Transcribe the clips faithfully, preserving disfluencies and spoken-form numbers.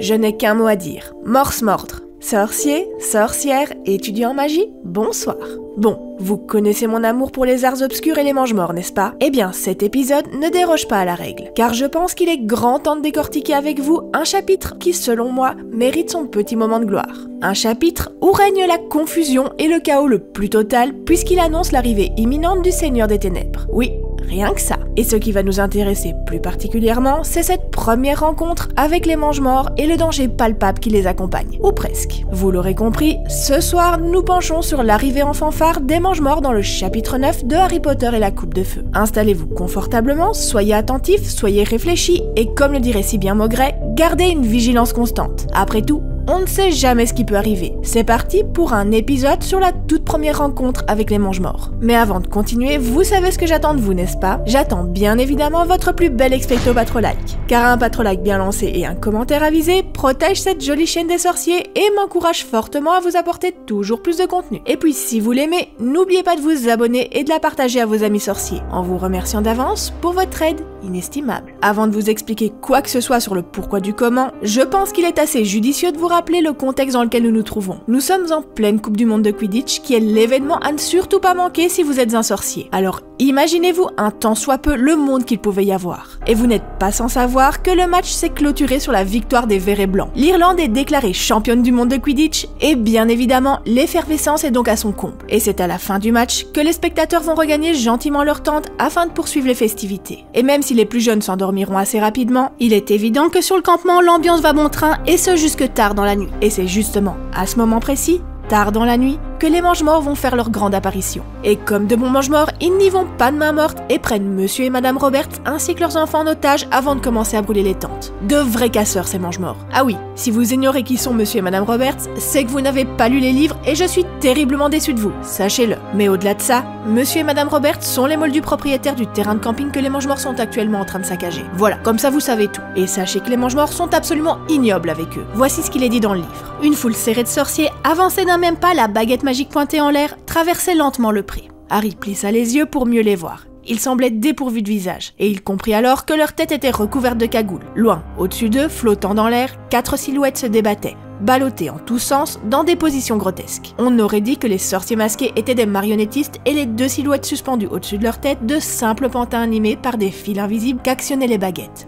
Je n'ai qu'un mot à dire, Morsemordre. Sorcier, sorcière, étudiant en magie, bonsoir. Bon, vous connaissez mon amour pour les arts obscurs et les Mangemorts, n'est-ce pas? Eh bien, cet épisode ne déroge pas à la règle, car je pense qu'il est grand temps de décortiquer avec vous un chapitre qui, selon moi, mérite son petit moment de gloire. Un chapitre où règne la confusion et le chaos le plus total, puisqu'il annonce l'arrivée imminente du Seigneur des Ténèbres. Oui, rien que ça. Et ce qui va nous intéresser plus particulièrement, c'est cette première rencontre avec les Mangemorts et le danger palpable qui les accompagne. Ou presque. Vous l'aurez compris, ce soir, nous penchons sur l'arrivée en fanfare des Mangemorts dans le chapitre neuf de Harry Potter et la coupe de feu. Installez-vous confortablement, soyez attentifs, soyez réfléchis, et comme le dirait si bien Maugrey, gardez une vigilance constante. Après tout, on ne sait jamais ce qui peut arriver. C'est parti pour un épisode sur la toute première rencontre avec les Mangemorts. Mais avant de continuer, vous savez ce que j'attends de vous, n'est-ce pas? J'attends bien évidemment votre plus bel expecto patro-like. Car un patro-like bien lancé et un commentaire avisé protège cette jolie chaîne des sorciers et m'encourage fortement à vous apporter toujours plus de contenu. Et puis si vous l'aimez, n'oubliez pas de vous abonner et de la partager à vos amis sorciers, en vous remerciant d'avance pour votre aide inestimable. Avant de vous expliquer quoi que ce soit sur le pourquoi du comment, je pense qu'il est assez judicieux de vous rappeler Rappelez le contexte dans lequel nous nous trouvons. Nous sommes en pleine Coupe du monde de Quidditch, qui est l'événement à ne surtout pas manquer si vous êtes un sorcier. Alors imaginez-vous un tant soit peu le monde qu'il pouvait y avoir. Et vous n'êtes pas sans savoir que le match s'est clôturé sur la victoire des Verts et Blancs. L'Irlande est déclarée championne du monde de Quidditch et bien évidemment l'effervescence est donc à son comble. Et c'est à la fin du match que les spectateurs vont regagner gentiment leur tente afin de poursuivre les festivités. Et même si les plus jeunes s'endormiront assez rapidement, il est évident que sur le campement l'ambiance va bon train et ce jusque tard dans la nuit. Et c'est justement à ce moment précis, tard dans la nuit, que les Mangemorts vont faire leur grande apparition. Et comme de bons Mangemorts, ils n'y vont pas de main morte et prennent Monsieur et Madame Roberts ainsi que leurs enfants en otage avant de commencer à brûler les tentes. De vrais casseurs ces Mangemorts. Ah oui, si vous ignorez qui sont Monsieur et Madame Roberts, c'est que vous n'avez pas lu les livres et je suis terriblement déçu de vous, sachez-le. Mais au-delà de ça, Monsieur et Madame Roberts sont les moldus propriétaires du terrain de camping que les Mangemorts sont actuellement en train de saccager. Voilà, comme ça vous savez tout. Et sachez que les Mangemorts sont absolument ignobles avec eux. Voici ce qu'il est dit dans le livre. Une foule serrée de sorciers avançait d'un même pas la baguette magique pointée en l'air, traversait lentement le pré. Harry plissa les yeux pour mieux les voir. Ils semblaient dépourvus de visage, et il comprit alors que leur tête était recouverte de cagoules. Loin, au-dessus d'eux, flottant dans l'air, quatre silhouettes se débattaient, ballottées en tous sens, dans des positions grotesques. On aurait dit que les sorciers masqués étaient des marionnettistes et les deux silhouettes suspendues au-dessus de leur tête de simples pantins animés par des fils invisibles qu'actionnaient les baguettes.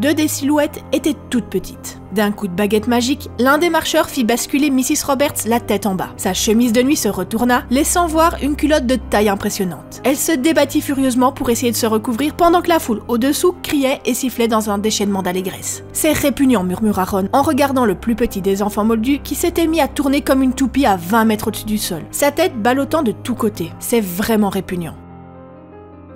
Deux des silhouettes étaient toutes petites. D'un coup de baguette magique, l'un des marcheurs fit basculer Missus Roberts la tête en bas. Sa chemise de nuit se retourna, laissant voir une culotte de taille impressionnante. Elle se débattit furieusement pour essayer de se recouvrir pendant que la foule au-dessous criait et sifflait dans un déchaînement d'allégresse. C'est répugnant, murmura Ron en regardant le plus petit des enfants moldus qui s'était mis à tourner comme une toupie à vingt mètres au-dessus du sol, sa tête ballottant de tous côtés. C'est vraiment répugnant.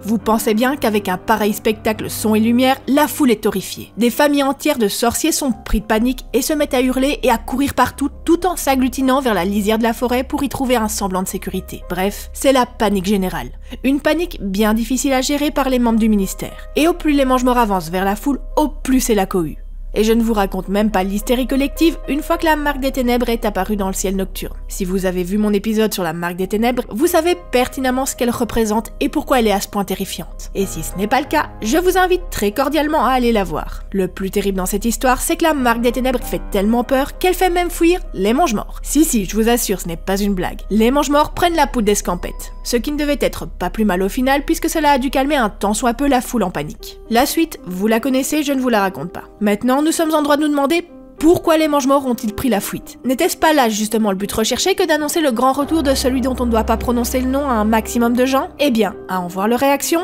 Vous pensez bien qu'avec un pareil spectacle son et lumière, la foule est horrifiée. Des familles entières de sorciers sont pris de panique et se mettent à hurler et à courir partout tout en s'agglutinant vers la lisière de la forêt pour y trouver un semblant de sécurité. Bref, c'est la panique générale. Une panique bien difficile à gérer par les membres du ministère. Et au plus les Mangemorts avancent vers la foule, au plus c'est la cohue. Et je ne vous raconte même pas l'hystérie collective une fois que la marque des ténèbres est apparue dans le ciel nocturne. Si vous avez vu mon épisode sur la marque des ténèbres, vous savez pertinemment ce qu'elle représente et pourquoi elle est à ce point terrifiante. Et si ce n'est pas le cas, je vous invite très cordialement à aller la voir. Le plus terrible dans cette histoire, c'est que la marque des ténèbres fait tellement peur qu'elle fait même fuir les Mangemorts. Si si, je vous assure, ce n'est pas une blague. Les Mangemorts prennent la poudre d'escampette. Ce qui ne devait être pas plus mal au final puisque cela a dû calmer un tant soit peu la foule en panique. La suite, vous la connaissez, je ne vous la raconte pas. Maintenant, nous sommes en droit de nous demander pourquoi les Mangemorts ont-ils pris la fuite. N'était-ce pas là justement le but recherché que d'annoncer le grand retour de celui dont on ne doit pas prononcer le nom à un maximum de gens? Eh bien, à en voir leur réaction,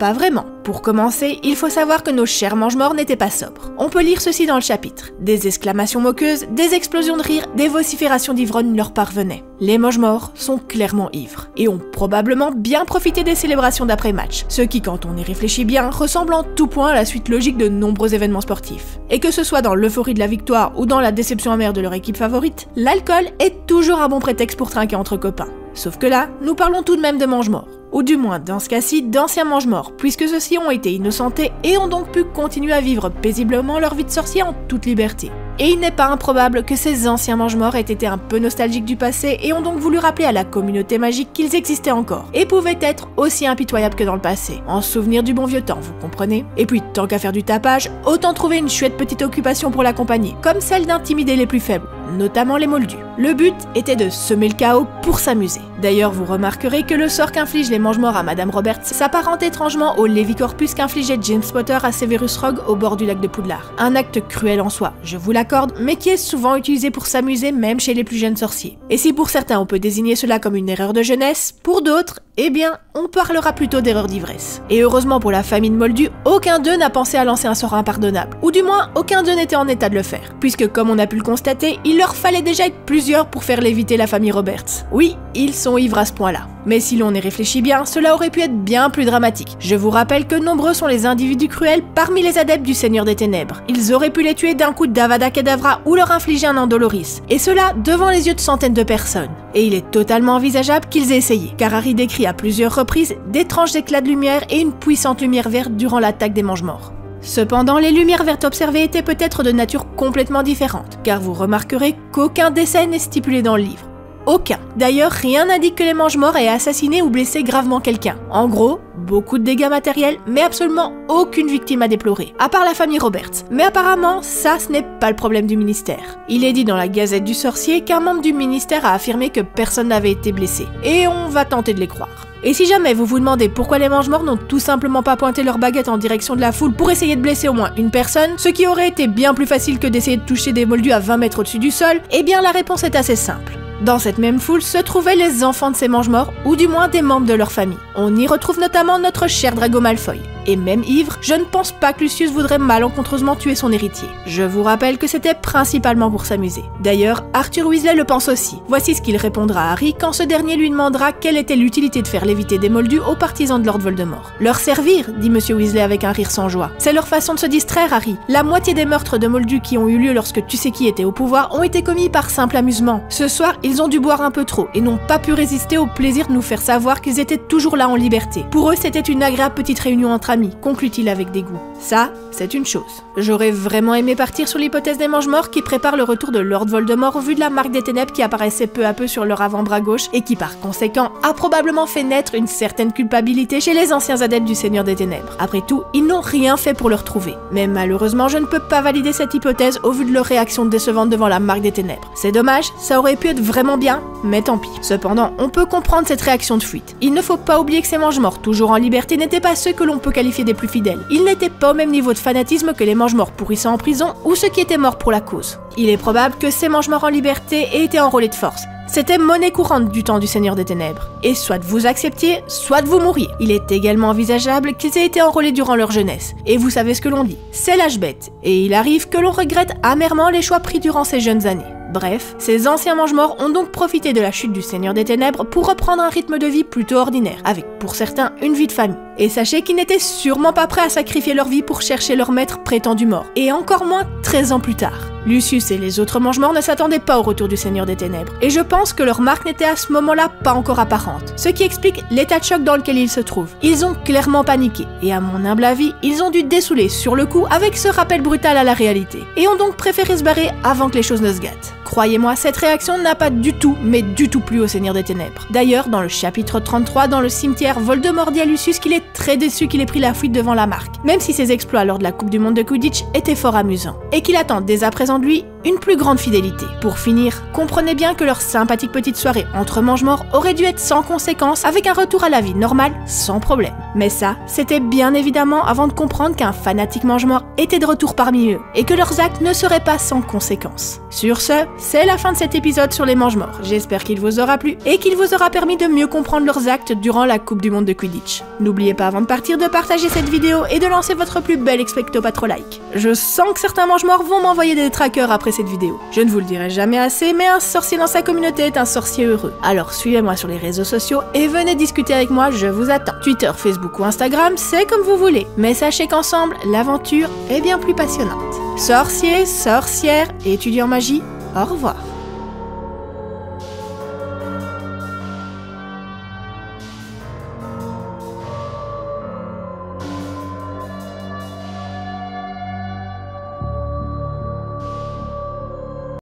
pas vraiment. Pour commencer, il faut savoir que nos chers Mangemorts n'étaient pas sobres. On peut lire ceci dans le chapitre. Des exclamations moqueuses, des explosions de rire, des vociférations d'ivrognes leur parvenaient. Les Mangemorts sont clairement ivres et ont probablement bien profité des célébrations d'après-match, ce qui, quand on y réfléchit bien, ressemble en tout point à la suite logique de nombreux événements sportifs. Et que ce soit dans l'euphorie de la victoire ou dans la déception amère de leur équipe favorite, l'alcool est toujours un bon prétexte pour trinquer entre copains. Sauf que là, nous parlons tout de même de Mangemorts. Ou du moins, dans ce cas-ci, d'anciens Mangemorts, puisque ceux-ci ont été innocentés et ont donc pu continuer à vivre paisiblement leur vie de sorcier en toute liberté. Et il n'est pas improbable que ces anciens Mangemorts aient été un peu nostalgiques du passé et ont donc voulu rappeler à la communauté magique qu'ils existaient encore, et pouvaient être aussi impitoyables que dans le passé, en souvenir du bon vieux temps, vous comprenez? Et puis, tant qu'à faire du tapage, autant trouver une chouette petite occupation pour la compagnie, comme celle d'intimider les plus faibles, notamment les Moldus. Le but était de semer le chaos pour s'amuser. D'ailleurs, vous remarquerez que le sort qu'infligent les Mangemorts à Madame Roberts s'apparente étrangement au Levicorpus qu'infligeait James Potter à Severus Rogue au bord du lac de Poudlard. Un acte cruel en soi, je vous l'accorde, mais qui est souvent utilisé pour s'amuser même chez les plus jeunes sorciers. Et si pour certains on peut désigner cela comme une erreur de jeunesse, pour d'autres, eh bien, on parlera plutôt d'erreur d'ivresse. Et heureusement pour la famille de Moldus, aucun d'eux n'a pensé à lancer un sort impardonnable. Ou du moins, aucun d'eux n'était en état de le faire. Puisque, comme on a pu le constater, il leur fallait déjà être plusieurs pour faire léviter la famille Roberts. Oui, ils sont ivres à ce point-là. Mais si l'on y réfléchit bien, cela aurait pu être bien plus dramatique. Je vous rappelle que nombreux sont les individus cruels parmi les adeptes du Seigneur des Ténèbres. Ils auraient pu les tuer d'un coup d'Avada Kedavra ou leur infliger un Endoloris. Et cela devant les yeux de centaines de personnes. Et il est totalement envisageable qu'ils aient essayé, car Harry décrit à plusieurs reprises d'étranges éclats de lumière et une puissante lumière verte durant l'attaque des Mangemorts. Cependant, les lumières vertes observées étaient peut-être de nature complètement différente, car vous remarquerez qu'aucun décès n'est stipulé dans le livre. Aucun. D'ailleurs, rien n'indique que les Mangemorts aient assassiné ou blessé gravement quelqu'un. En gros, beaucoup de dégâts matériels, mais absolument aucune victime à déplorer, à part la famille Roberts. Mais apparemment, ça, ce n'est pas le problème du ministère. Il est dit dans la Gazette du Sorcier qu'un membre du ministère a affirmé que personne n'avait été blessé. Et on va tenter de les croire. Et si jamais vous vous demandez pourquoi les Mangemorts n'ont tout simplement pas pointé leur baguette en direction de la foule pour essayer de blesser au moins une personne, ce qui aurait été bien plus facile que d'essayer de toucher des Moldus à vingt mètres au-dessus du sol, eh bien la réponse est assez simple. Dans cette même foule se trouvaient les enfants de ces Mangemorts, ou du moins des membres de leur famille. On y retrouve notamment notre cher Drago Malfoy. Et même ivre, je ne pense pas que Lucius voudrait malencontreusement tuer son héritier. Je vous rappelle que c'était principalement pour s'amuser. D'ailleurs, Arthur Weasley le pense aussi. Voici ce qu'il répondra à Harry quand ce dernier lui demandera quelle était l'utilité de faire léviter des Moldus aux partisans de Lord Voldemort. Leur servir, dit Monsieur Weasley avec un rire sans joie. C'est leur façon de se distraire, Harry. La moitié des meurtres de Moldus qui ont eu lieu lorsque tu sais qui était au pouvoir ont été commis par simple amusement. Ce soir, ils ont dû boire un peu trop et n'ont pas pu résister au plaisir de nous faire savoir qu'ils étaient toujours là en liberté. Pour eux, c'était une agréable petite réunion entre amis, conclut-il avec dégoût. Ça, c'est une chose. J'aurais vraiment aimé partir sur l'hypothèse des Mangemorts qui préparent le retour de Lord Voldemort vu de la marque des ténèbres qui apparaissait peu à peu sur leur avant-bras gauche et qui par conséquent a probablement fait naître une certaine culpabilité chez les anciens adeptes du Seigneur des Ténèbres. Après tout, ils n'ont rien fait pour le retrouver. Mais malheureusement, je ne peux pas valider cette hypothèse au vu de leur réaction décevante devant la marque des ténèbres. C'est dommage, ça aurait pu être vraiment Vraiment bien, mais tant pis. Cependant, on peut comprendre cette réaction de fuite. Il ne faut pas oublier que ces Mangemorts, toujours en liberté, n'étaient pas ceux que l'on peut qualifier des plus fidèles. Ils n'étaient pas au même niveau de fanatisme que les Mangemorts pourrissant en prison ou ceux qui étaient morts pour la cause. Il est probable que ces Mangemorts en liberté aient été enrôlés de force. C'était monnaie courante du temps du Seigneur des Ténèbres. Et soit vous acceptiez, soit vous mouriez. Il est également envisageable qu'ils aient été enrôlés durant leur jeunesse. Et vous savez ce que l'on dit, c'est l'âge bête. Et il arrive que l'on regrette amèrement les choix pris durant ces jeunes années. Bref, ces anciens Mangemorts ont donc profité de la chute du Seigneur des Ténèbres pour reprendre un rythme de vie plutôt ordinaire, avec pour certains une vie de famille. Et sachez qu'ils n'étaient sûrement pas prêts à sacrifier leur vie pour chercher leur maître prétendu mort, et encore moins treize ans plus tard. Lucius et les autres Mangemorts ne s'attendaient pas au retour du Seigneur des Ténèbres, et je pense que leur marque n'était à ce moment-là pas encore apparente, ce qui explique l'état de choc dans lequel ils se trouvent. Ils ont clairement paniqué, et à mon humble avis, ils ont dû dessouler sur le coup avec ce rappel brutal à la réalité, et ont donc préféré se barrer avant que les choses ne se gâtent. Croyez-moi, cette réaction n'a pas du tout, mais du tout plu au Seigneur des Ténèbres. D'ailleurs, dans le chapitre trente-trois, dans le cimetière, Voldemort dit à Lucius qu'il est très déçu qu'il ait pris la fuite devant la marque, même si ses exploits lors de la Coupe du monde de Quidditch étaient fort amusants, et qu'il attend dès à présent de lui une plus grande fidélité. Pour finir, comprenez bien que leur sympathique petite soirée entre Mangemorts aurait dû être sans conséquence, avec un retour à la vie normale sans problème. Mais ça, c'était bien évidemment avant de comprendre qu'un fanatique Mangemort était de retour parmi eux, et que leurs actes ne seraient pas sans conséquence. Sur ce, c'est la fin de cet épisode sur les Mangemorts. J'espère qu'il vous aura plu et qu'il vous aura permis de mieux comprendre leurs actes durant la Coupe du monde de Quidditch. N'oubliez pas avant de partir de partager cette vidéo et de lancer votre plus bel expecto patro like. Je sens que certains Mangemorts vont m'envoyer des trackers après cette vidéo. Je ne vous le dirai jamais assez, mais un sorcier dans sa communauté est un sorcier heureux. Alors suivez-moi sur les réseaux sociaux et venez discuter avec moi, je vous attends. Twitter, Facebook ou Instagram, c'est comme vous voulez. Mais sachez qu'ensemble, l'aventure est bien plus passionnante. Sorciers, sorcières, étudiants en magie, au revoir.